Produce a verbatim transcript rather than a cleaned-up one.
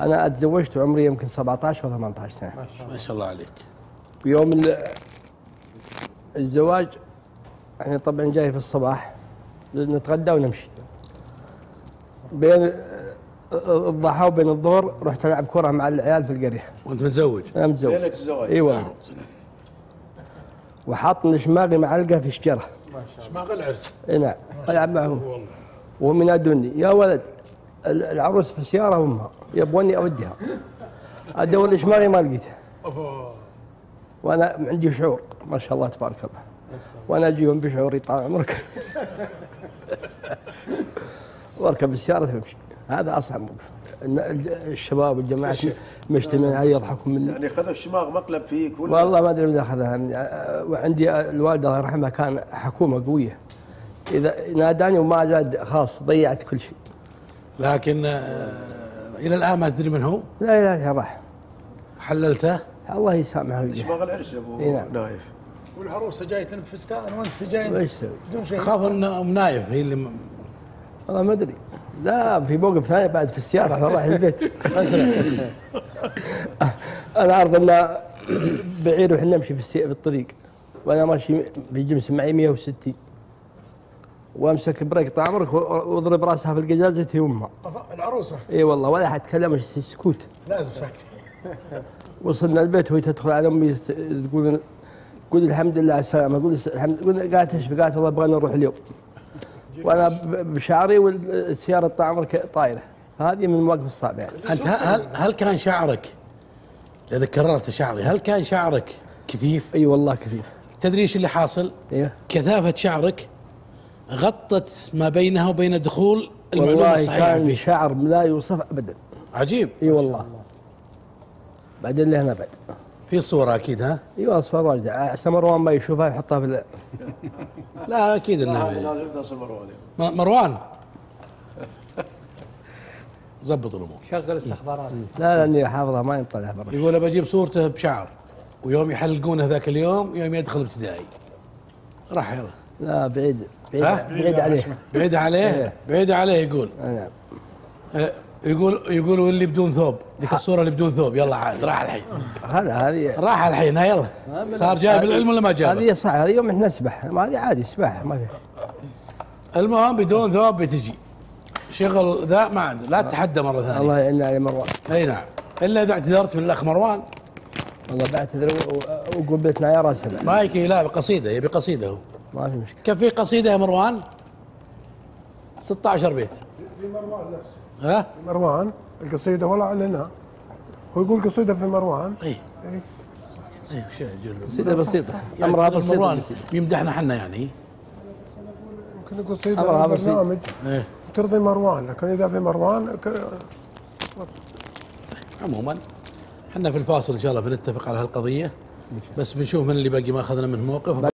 أنا أتزوجت وعمري يمكن سبعة عشر أو ثمانية عشر سنة. ما شاء الله عليك. يوم الزواج يعني طبعا جاي في الصباح نتغدى ونمشي. بين الضحى وبين الظهر رحت ألعب كرة مع العيال في القرية. وأنت متزوج؟ أنا متزوج. ليلة الزواج. أيوه. وحاطن شماغي معلقة في شجرة. ما شاء الله. شماغ العرس. إي نعم. ألعب معهم. والله. وهم ينادوني يا ولد العروس في السيارة وامها يبغوني اوديها. ادور الشماغي ما لقيته. وانا عندي شعور ما شاء الله تبارك الله. وانا اجيهم بشعوري طال عمرك. واركب السيارة وامشي. هذا اصعب موقف. الشباب والجماعة مجتمعين علي يضحكوا مني. يعني خذوا الشماغ مقلب فيك ولا؟ والله ما ادري من اخذها. وعندي الوالدة الله يرحمها كان حكومة قوية. اذا ناداني وما زاد خلاص ضيعت كل شيء. لكن الى الان ما تدري من هو؟ لا لا يا راح حللته؟ الله يسامحه ويجزاه. شماغ العرس يا ابو نايف. والعروسه جايه بفستان وانت جاي بدون شيء. خاف ان نايف هي اللي والله ما ادري. لا في موقف ثاني بعد في السياره انا رايح البيت. اسرع. انا عارض انه بعير وحنا نمشي في الطريق وانا ماشي في جمس معي مئة وستين. وامسك بريك طال عمرك واضرب راسها في القزازه هي وامها. العروسه. اي والله ولا حد تكلم سكوت. لازم ساكت. وصلنا البيت وهي تدخل على امي تقول تقول الحمد لله على السلامه. اقول الحمد. قالت ايش؟ قالت والله بغينا نروح اليوم. وانا بشعري والسياره طال عمرك طايره. فهذه من المواقف الصعبه يعني. انت هل هل كان شعرك لانك كررت شعري، هل كان شعرك كثيف؟ اي والله كثيف. تدري ايش اللي حاصل؟ ايوه كثافه شعرك غطت ما بينها وبين دخول المعلومه الصحيحه. والله كان شعر لا يوصف ابدا. عجيب. اي والله. بعدين لهنا بعد في صوره اكيد. ها؟ ايوه صوره واجده عسى مروان ما يشوفها يحطها في ال... لا اكيد انها مروان ظبط الامور شغل استخبارات. لا لاني حافظها ما يطلعها برا. يقول ابى اجيب صورته بشعر ويوم يحلقونه ذاك اليوم يوم يدخل ابتدائي راح. يلا لا بعيد بعيد, بعيد عليه بعيد عليه بعيد عليه. يقول نعم. يقول يقول واللي بدون ثوب ذيك الصوره اللي بدون ثوب. يلا عاد راح الحين. هلا هذه راح الحين. يلا صار جايب العلم ولا ما جاب؟ هذه صح. هذه يوم احنا نسبح هذه عادي سباحه ما في. المهم بدون ثوب بتجي شغل ذا ما عنده. لا تتحدى مره ثانيه. الله يعيننا على مروان. اي نعم. الا اذا اعتذرت من الاخ مروان. والله بعتذر وقبلتنا يا راس مايكي. لا بقصيده يبي قصيده هو. ما في مشكلة. كان في قصيدة يا مروان ستة عشر بيت لمروان نفسه. ها؟ لمروان القصيدة ولا أعلنها. هو يقول قصيدة في مروان. اي اي اي وش قصيدة بسيطة أمرها بسيطة. مروان يمدحنا احنا يعني. يمكن يقول قصيدة برنامج ترضي مروان لكن إذا في مروان ك... عموما احنا في الفاصل إن شاء الله بنتفق على هالقضية بس بنشوف من اللي باقي ما أخذنا منه موقف.